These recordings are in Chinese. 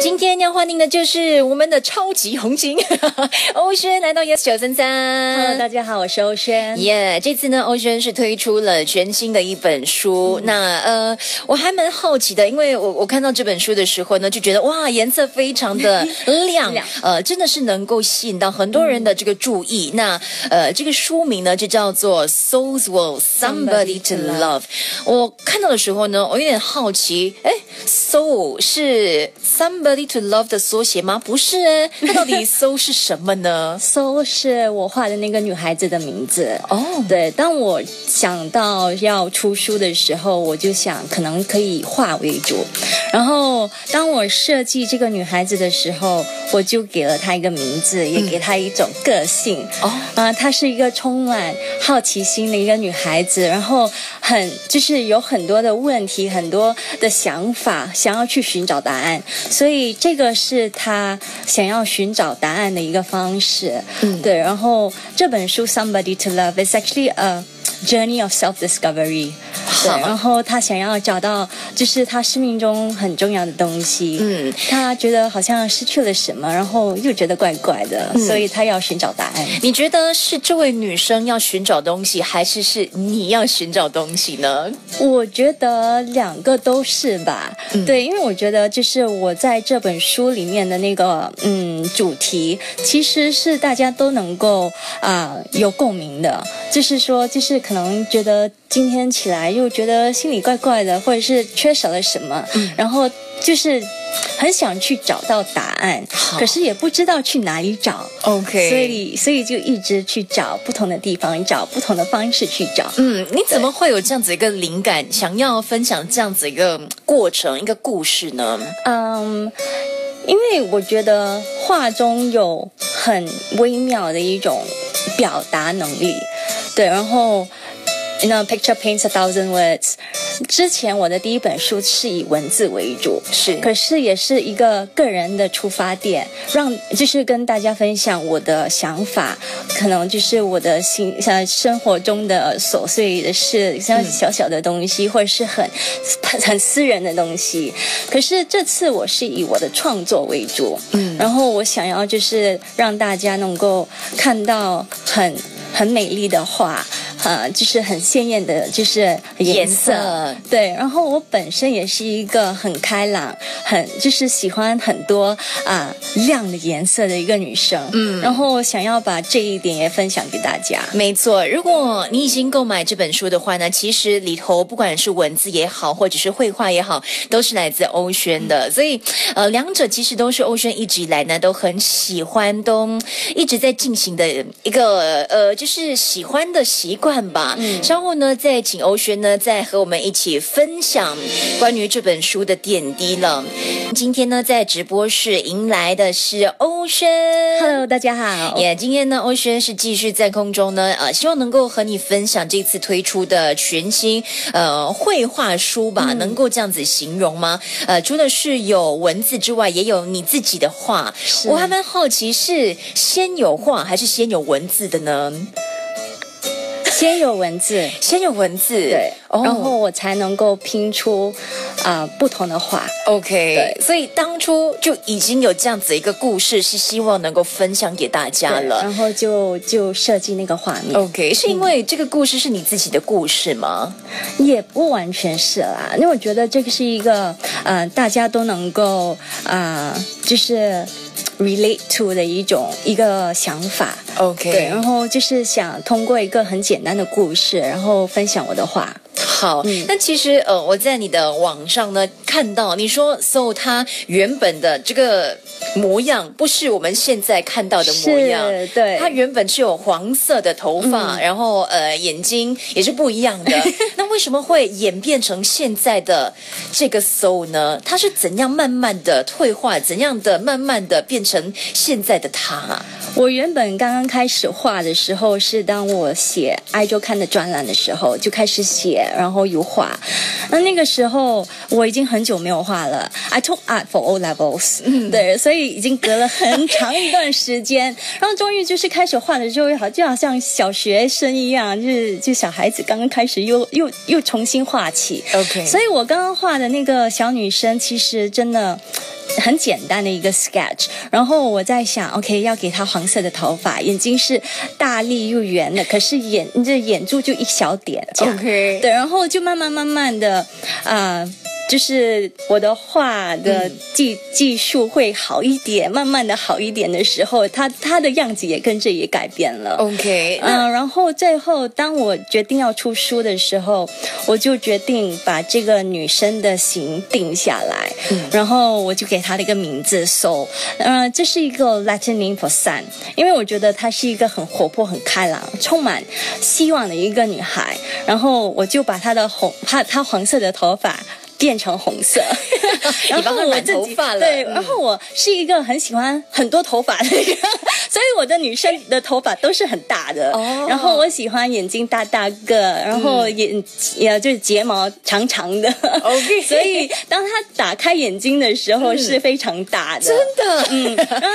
今天要欢迎的就是我们的超级红星欧萱来到 yes933。Hello， 大家好，我是欧萱。耶、yeah, ，这次呢，欧萱是推出了全新的一本书。那我还蛮好奇的，因为我看到这本书的时候呢，就觉得哇，颜色非常的亮，真的是能够吸引到很多人的这个注意。那这个书名呢就叫做 Sol's World: Somebody to Love。我看到的时候呢，我有点好奇，哎 ，Soul 是 somebody。To love 的缩写吗？不是哎，那到底 Soul 是什么呢？ Soul 是我画的那个女孩子的名字哦。对，当我想到要出书的时候，我就想可能可以画为主。然后当我设计这个女孩子的时候，我就给了她一个名字，也给她一种个性哦。她是一个充满好奇心的一个女孩子，然后就是有很多的问题，很多的想法，想要去寻找答案，所以。这个是他想要寻找答案的一个方式，对。然后这本书《Somebody to Love》is actually a journey of self-discovery。对，然后他想要找到就是他生命中很重要的东西，他觉得好像失去了什么，然后又觉得怪怪的，所以他要寻找答案。你觉得是这位女生要寻找东西，还是你要寻找东西呢？我觉得两个都是吧，对，因为我觉得就是我在这本书里面的那个主题，其实是大家都能够有共鸣的，就是说就是可能觉得今天起来又觉得心里怪怪的，或者是缺少了什么，然后就是很想去找到答案，可是也不知道去哪里找。OK， 所以就一直去找不同的地方，找不同的方式去找。你怎么会有这样子一个灵感，想要分享这样子一个过程、一个故事呢？因为我觉得画中有很微妙的一种表达能力，对，然后。You know, picture paints a thousand words. 之前我的第一本书是以文字为主，可是也是一个个人的出发点，就是跟大家分享我的想法，可能就是我的生活中的琐碎的事，像小小的东西，或者是很私人的东西。可是这次我是以我的创作为主，然后我想要就是让大家能够看到很美丽的画，就是很鲜艳的，就是颜色。对，然后我本身也是一个很开朗，就是喜欢很多亮的颜色的一个女生。然后想要把这一点也分享给大家。没错，如果你已经购买这本书的话呢，其实里头不管是文字也好，或者是绘画也好，都是来自欧萱的。所以，两者其实都是欧萱一直以来呢都很喜欢，都一直在进行的一个就是喜欢的习惯吧。稍后呢，再请欧萱呢，再和我们一起分享关于这本书的点滴了。今天呢，在直播室迎来的是欧萱。Hello， 大家好。也、yeah, 今天呢，欧萱是继续在空中呢，希望能够和你分享这次推出的全新绘画书吧，能够这样子形容吗？除了是有文字之外，也有你自己的画。我还蛮好奇，是先有画还是先有文字的呢？先有文字，对，然后我才能够拼出不同的画。OK， 所以当初就已经有这样子一个故事，是希望能够分享给大家了。然后就设计那个画面。OK， 是因为这个故事是你自己的故事吗？也不完全是啦，因为我觉得这个是一个大家都能够就是。relate to 的一个想法 ，OK， 对，然后就是想通过一个很简单的故事，然后分享我的话。好，那其实我在你的网上呢看到你说 ，Soul 它原本的这个模样不是我们现在看到的模样，对，它原本是有黄色的头发，然后眼睛也是不一样的。那为什么会演变成现在的这个 Soul 呢？它是怎样慢慢的退化，怎样的慢慢的变成现在的他？我原本刚刚开始画的时候，是当我写爱周刊的专栏的时候就开始写，然后有画。那个时候我已经很久没有画了。I took art for O levels， 对，所以已经隔了很长一段时间。然后终于就是开始画的时候，就好像小学生一样，就小孩子刚刚开始又重新画起。OK， 所以我刚刚画的那个小女生，其实真的很简单的一个 sketch， 然后我在想 OK 要给她黄色的头发，眼睛是大粒又圆的，可是眼珠就一小点这样， OK， 对，然后就慢慢的就是我的画的技术会好一点，慢慢的好一点的时候，他的样子也跟着也改变了。OK， 然后最后当我决定要出书的时候，我就决定把这个女生的形定下来，然后我就给她的一个名字 Sol， 这是一个 Latin name for sun， 因为我觉得她是一个很活泼、很开朗、充满希望的一个女孩，然后我就把她黄色的头发变成红色，然后我自己对，然后我是一个很喜欢很多头发的人，所以我的女生的头发都是很大的。哦，然后我喜欢眼睛大个，然后就是睫毛长长的。OK， 所以当她打开眼睛的时候是非常大的，真的。然后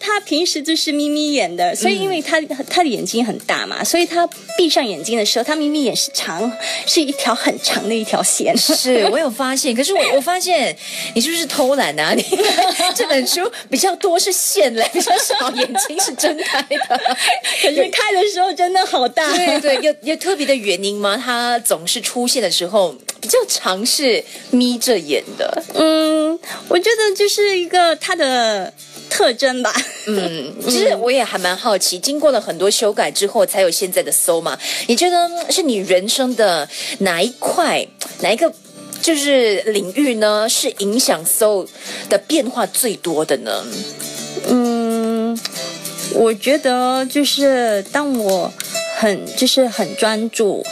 她平时就是眯眯眼的，所以因为她的眼睛很大嘛，所以她闭上眼睛的时候，她眯眯眼是一条很长的一条线。是我有发现，可是我发现你是不是偷懒啊？你这本书比较多是线嘞，比较少眼睛是睁开的。可是开的时候真的好大。对对，有特别的原因吗？它总是出现的时候比较常是眯着眼的。我觉得就是一个它的特征吧。其实我也还蛮好奇，经过了很多修改之后才有现在的 Sol 嘛？你觉得是你人生的哪一个？就是领域呢，是影响 Sol 的变化最多的呢？我觉得就是当我很专注，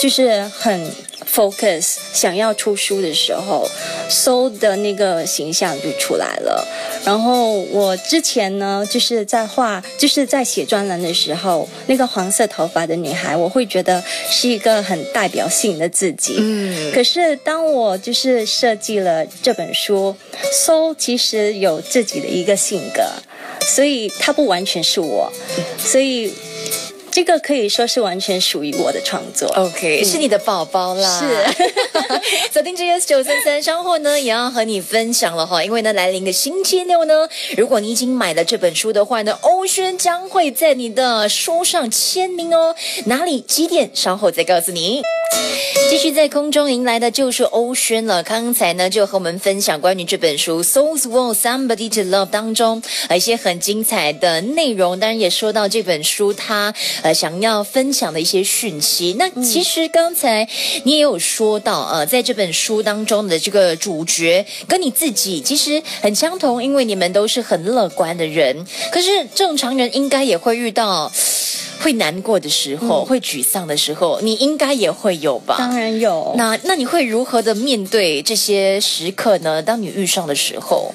就是很 focus 想要出书的时候， Sol 的那个形象就出来了。然后我之前呢，就是在写专栏的时候，那个黄色头发的女孩，我会觉得是一个很代表性的自己。可是当我就是设计了这本书， Sol 其实有自己的一个性格，所以她不完全是我，所以这个可以说是完全属于我的创作。OK， 是你的宝宝啦。是。锁定 GS933， 稍后呢也要和你分享了哈，因为呢来临的星期六呢，如果你已经买了这本书的话呢，欧萱将会在你的书上签名哦。哪里几点？稍后再告诉你。继续在空中迎来的就是欧萱了。刚才呢就和我们分享关于这本书《Sol's World: Somebody to Love》当中一些很精彩的内容，当然也说到这本书它想要分享的一些讯息。那其实刚才你也有说到在这本书当中的这个主角跟你自己其实很相同，因为你们都是很乐观的人，可是正常人应该也会遇到会难过的时候，会沮丧的时候，你应该也会有吧？当然有。那你会如何的面对这些时刻呢？当你遇上的时候，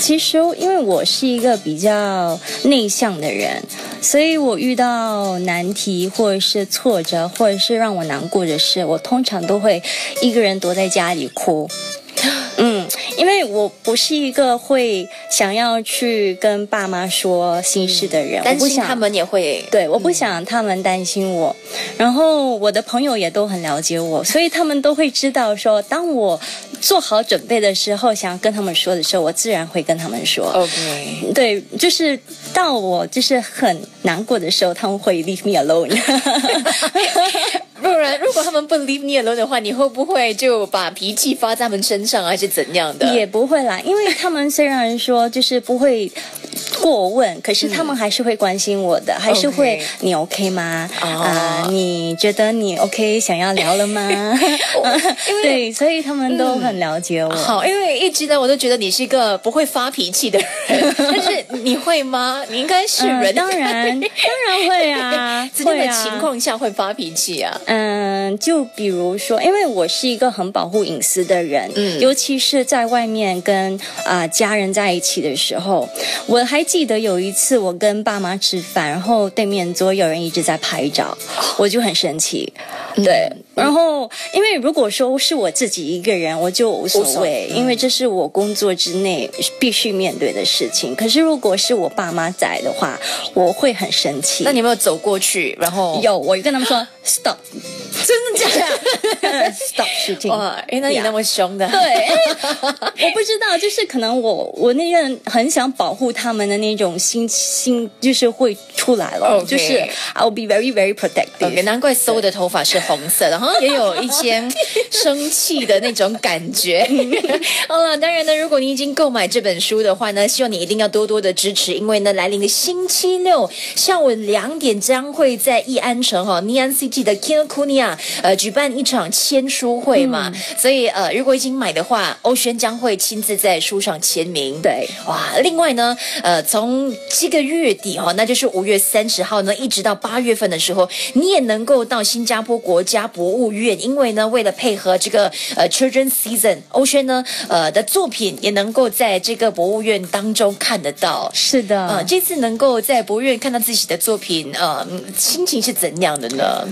其实因为我是一个比较内向的人，所以我遇到难题或者是挫折或者是让我难过的事，我通常都会一个人躲在家里哭。因为我不是一个会想要去跟爸妈说心事的人，担心他们也会，对，我不想他们担心我。然后我的朋友也都很了解我，所以他们都会知道说，当我做好准备的时候，想要跟他们说的时候，我自然会跟他们说。OK， 对，就是到我就是很难过的时候，他们会 leave me alone。不然，如果他们不 leave me alone 的话，你会不会就把脾气发在他们身上，还是怎样的？也不会啦，因为他们虽然说就是不会过问，可是他们还是会关心我的，还是会你 OK 吗？你觉得你 OK 想要聊了吗？对，所以他们都很了解我。好，因为一直呢我都觉得你是一个不会发脾气的人，但是你会吗？你应该是人，当然会啊，怎样的情况下会发脾气啊？就比如说，因为我是一个很保护隐私的人，尤其是在外面跟家人在一起的时候，我我还记得有一次我跟爸妈吃饭，然后对面桌有人一直在拍照，我就很生气。对，然后因为如果说是我自己一个人，我就无所谓，因为这是我工作之内必须面对的事情。可是如果是我爸妈在的话，我会很生气。那你有没有走过去？然后有，我跟他们说 stop。真的假的？ stop shooting。哇，原来你那么凶的。对，我不知道，就是可能我那个很想保护他们的那种心就是会出来了， okay. 就是 I'll be very very protective。Okay, 难怪搜的头发是红色的，然后也有一些生气的那种感觉。好了，当然呢，如果你已经购买这本书的话呢，希望你一定要多多的支持，因为呢，来临的星期六下午2点将会在义安城哈尼安 City 的 Kinokuniya 举办一场签书会嘛，所以如果已经买的话，欧萱将会亲自在书上签名。对，哇，另外呢，从这个月底哈，那就是5月30号呢，一直到8月份的时候，你也能够到新加坡国家博物院，因为呢，为了配合这个Children's Season， 欧萱呢的作品也能够在这个博物院当中看得到。是的，这次能够在博物院看到自己的作品，心情是怎样的呢？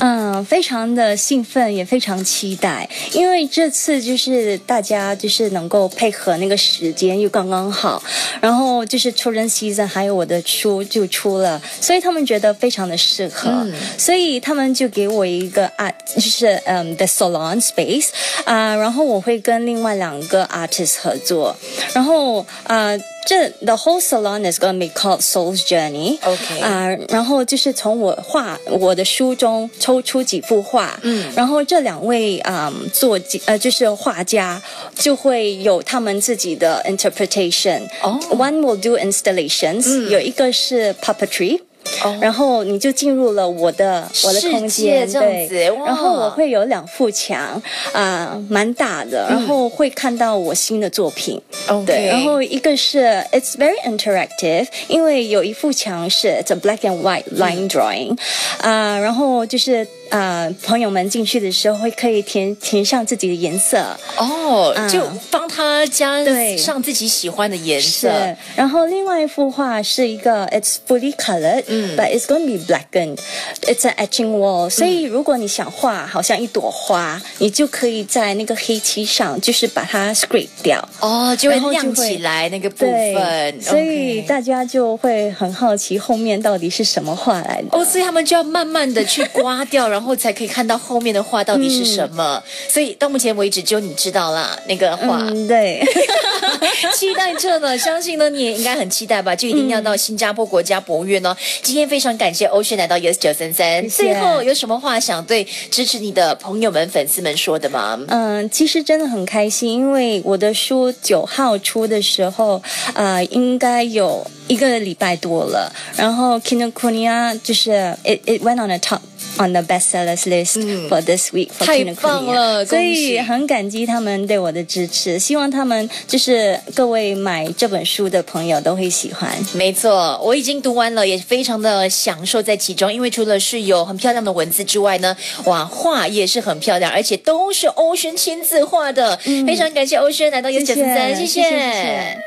嗯，非常的兴奋，也非常期待，因为这次就是大家就是能够配合那个时间又刚刚好，然后就是Children's Season还有我的书就出了，所以他们觉得非常的适合，所以他们就给我一个就是the salon space 然后我会跟另外2个 artist 合作，然后the whole salon is going to be called Sol's Journey. Okay. 然后就是从我的书中抽出几幅画，然后这2位就是画家就会有他们自己的 interpretation. One will do installations. 有一个是 puppetry.然后你就进入了我的空间，这样子。然后我会有2幅墙，蛮大的，然后会看到我新的作品。Okay. 对，然后一个是 it's very interactive， 因为有一幅墙是 it's a black and white line drawing， 然后就是。朋友们进去的时候会可以填上自己的颜色哦，就帮他加上自己喜欢的颜色。是，然后另外一幅画是一个 it's fully colored，but it's going to be blackened. It's an etching wall. 所以如果你想画好像一朵花，你就可以在那个黑漆上就是把它 scrape 掉哦，就会亮起来那个部分。所以大家就会很好奇后面到底是什么画来的哦，所以他们就要慢慢的去刮掉，然后才可以看到后面的画到底是什么，所以到目前为止只有你知道啦那个画，对。期待着呢，相信呢你也应该很期待吧，就一定要到新加坡国家博物院哦。今天非常感谢欧萱来到 Yes933， 最后有什么话想对支持你的朋友们粉丝们说的吗？其实真的很开心，因为我的书9号出的时候应该有1个礼拜多了，然后 Kinokuniya 就是 it went on a top on the bestsellers list for this week for Kinokuniya， 太棒了，所以很感激他们对我的支持，希望他们就是各位买这本书的朋友都会喜欢。没错，我已经读完了，也非常的享受在其中，因为除了是有很漂亮的文字之外呢，哇，画也是很漂亮，而且都是欧萱亲自画的，非常感谢欧萱来到 Yes933， 谢谢。